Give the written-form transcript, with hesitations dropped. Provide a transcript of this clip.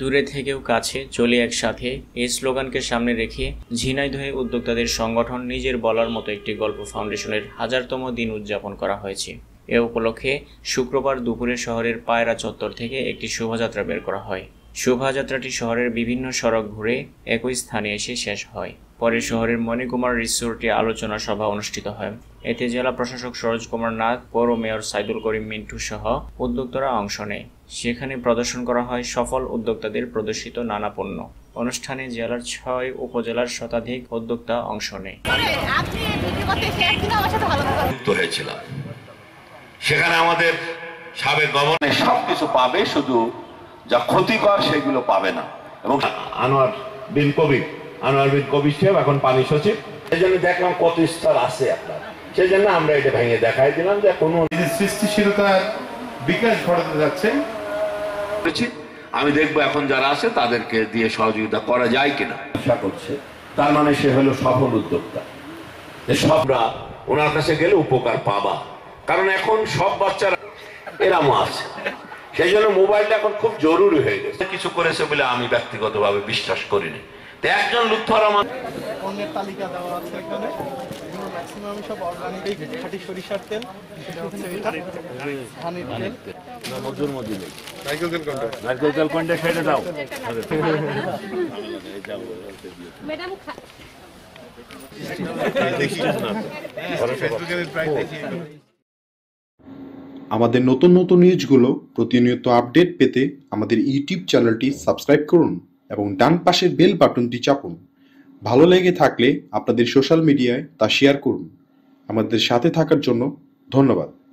দূরে থেকেও কাছে চলে একসাথে, এই স্লোগানকে সামনে রেখে ঝিনাইদহে উদ্যোক্তাদের সংগঠন নিজের বলার মতো একটি গল্প ফাউন্ডেশনের 1000তম দিন উদযাপন করা হয়েছে। এ উপলক্ষে শুক্রবার দুপুরে শহরের পায়রা চত্বর থেকে একটি শোভাযাত্রা বের করা হয়। শোভাযাত্রাটি শহরের বিভিন্ন সড়ক ঘুরে একই স্থানে এসে শেষ হয়। পরে শহরের মণিকুমার রিসোর্টে আলোচনা সভা অনুষ্ঠিত হয়। এতে জেলা প্রশাসক সরোজ কুমার নাথ, পৌর মেয়র সাইদুল করিম মিন্টু সহ উদ্যোক্তারা অংশ নেয়। সেখানে প্রদর্শন করা হয় সফল উদ্যোক্তাদের প্রদর্শিত নানা পণ্য। অনুষ্ঠানে জেলার 6 উপজেলার শতাধিক উদ্যোক্তা অংশ নেয়। সেখানে আমাদের সাবেক গভর্নর সবকিছু পাবে, শুধু যা ক্ষতিকর সেগুলো পাবে না। এবং আনোয়ার বিন কবির সাহেব এখন পানি সচিব, সেই জন্য দেখলাম কত স্তর আছে আপনার, সেই জন্য আমরা এটা ভেঙে দেখাই দিলাম যে কোনো সৃষ্টিশীলতার বিকাশ ঘটাতে যাচ্ছে। আমি দেখবো এখন যারা আছে তাদেরকে দিয়ে সহযোগিতা করা যায় কিনা। আশা করছে তার মানে সে হলো সফল উদ্যোক্তা। সবরা ওনার কাছে গেলে উপকার পাবা, কারণ এখন সব বাচ্চারা এরাম আছে, সেই জন্য মোবাইলটা এখন খুব জরুরি হয়ে গেছে। কিছু করেছে বলে আমি ব্যক্তিগতভাবে বিশ্বাস করিনি। একজন পণ্যের তালিকা দেওয়া আছে এখানে, ম্যাক্সিমাম সব অর্গানিক, খাঁটি সরিষার তেল, সেটা হচ্ছে ধানের তেল, নারকেল তেল কোনটা সেটা দাও। ম্যাডাম আমাদের নতুন নিউজগুলো প্রতিনিয়ত আপডেট পেতে আমাদের ইউটিউব চ্যানেলটি সাবস্ক্রাইব করুন এবং ডান পাশের বেল বাটনটি চাপুন। ভালো লেগে থাকলে আপনাদের সোশ্যাল মিডিয়ায় তা শেয়ার করুন। আমাদের সাথে থাকার জন্য ধন্যবাদ।